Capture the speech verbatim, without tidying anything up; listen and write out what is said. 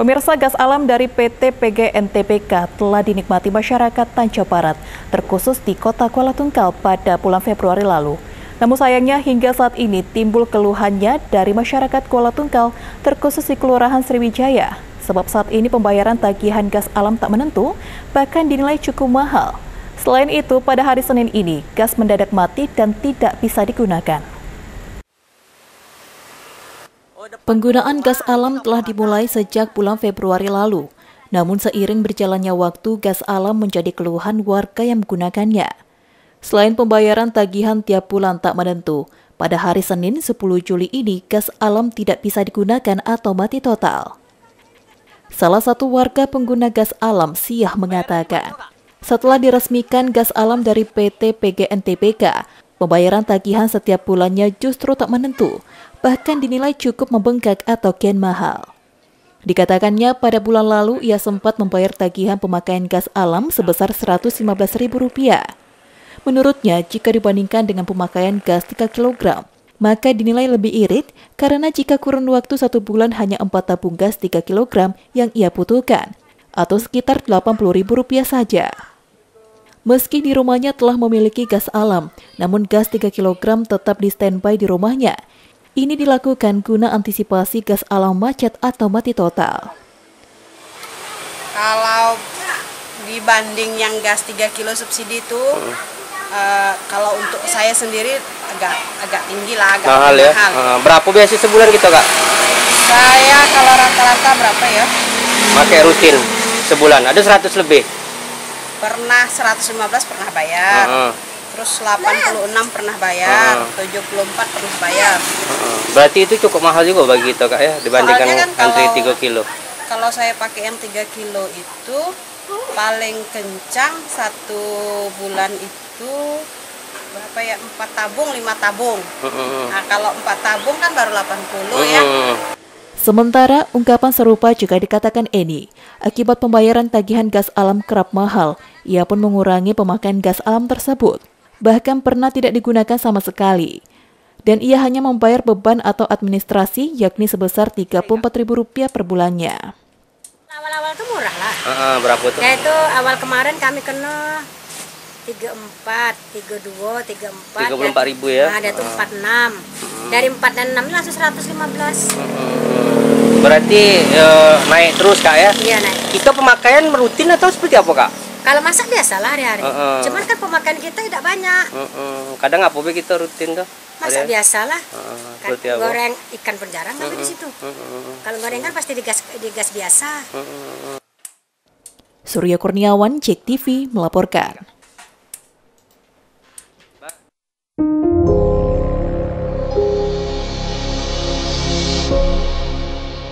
Pemirsa, gas alam dari P T P G N T B K telah dinikmati masyarakat Tanjung Barat, terkhusus di kota Kuala Tungkal pada bulan Februari lalu. Namun sayangnya hingga saat ini timbul keluhannya dari masyarakat Kuala Tungkal, terkhusus di Kelurahan Sriwijaya. Sebab saat ini pembayaran tagihan gas alam tak menentu, bahkan dinilai cukup mahal. Selain itu, pada hari Senin ini, gas mendadak mati dan tidak bisa digunakan. Penggunaan gas alam telah dimulai sejak bulan Februari lalu. Namun seiring berjalannya waktu, gas alam menjadi keluhan warga yang menggunakannya. Selain pembayaran tagihan tiap bulan tak menentu, pada hari Senin sepuluh Juli ini gas alam tidak bisa digunakan atau mati total. Salah satu warga pengguna gas alam, Siah, mengatakan, setelah diresmikan gas alam dari P T P G N T B K, pembayaran tagihan setiap bulannya justru tak menentu, bahkan dinilai cukup membengkak atau kian mahal. Dikatakannya pada bulan lalu ia sempat membayar tagihan pemakaian gas alam sebesar seratus lima belas ribu rupiah. Menurutnya, jika dibandingkan dengan pemakaian gas tiga kilogram, maka dinilai lebih irit karena jika kurun waktu satu bulan hanya empat tabung gas tiga kilogram yang ia butuhkan, atau sekitar delapan puluh ribu rupiah saja. Meski di rumahnya telah memiliki gas alam, namun gas tiga kilogram tetap di standby di rumahnya. Ini dilakukan guna antisipasi gas alam macet atau mati total. Kalau dibanding yang gas tiga kilo subsidi itu, hmm. uh, kalau untuk saya sendiri agak agak tinggi lah, agak mahal. Ya? Uh, berapa biasa sebulan gitu, Kak? Saya kalau rata-rata berapa ya? Pakai rutin sebulan, ada seratus lebih? Pernah seratus lima belas pernah bayar, uh-huh. Terus delapan puluh enam pernah bayar, uh-huh. tujuh puluh empat pernah bayar. Uh-huh. Berarti itu cukup mahal juga bagi kita, Kak, ya, dibandingkan kan antri tiga kilo. Kalau saya pakai yang tiga kilo itu paling kencang satu bulan itu berapa ya, empat tabung lima tabung. Uh-huh. Nah, kalau empat tabung kan baru delapan puluh, uh-huh. Ya. Sementara, ungkapan serupa juga dikatakan Eni. Akibat pembayaran tagihan gas alam kerap mahal, ia pun mengurangi pemakaian gas alam tersebut. Bahkan pernah tidak digunakan sama sekali. Dan ia hanya membayar beban atau administrasi, yakni sebesar tiga puluh empat ribu rupiah per bulannya. Awal-awal itu murah lah. Uh, uh, berapa tuh? Ya itu awal kemarin kami kena tiga puluh empat, tiga puluh dua, tiga puluh empat. tiga puluh empat ribu ya? Nah, ada tuh empat puluh enam. Uh. Dari empat dan enam langsung seratus lima belas. Uh. Berarti e, naik terus, Kak, ya? Iya, naik. Kita pemakaian rutin atau seperti apa, Kak? Kalau masak biasa lah hari-hari. Uh, uh. Cuman kan pemakaian kita tidak banyak. Uh, uh. Kadang apa be kita rutin tuh? Masak biasa lah. Uh, kan goreng ikan pun jarang uh, uh. di situ. Uh, uh. Kalau goreng kan pasti di gas, di gas biasa. Uh, uh. Surya Kurniawan, Jek T V, melaporkan.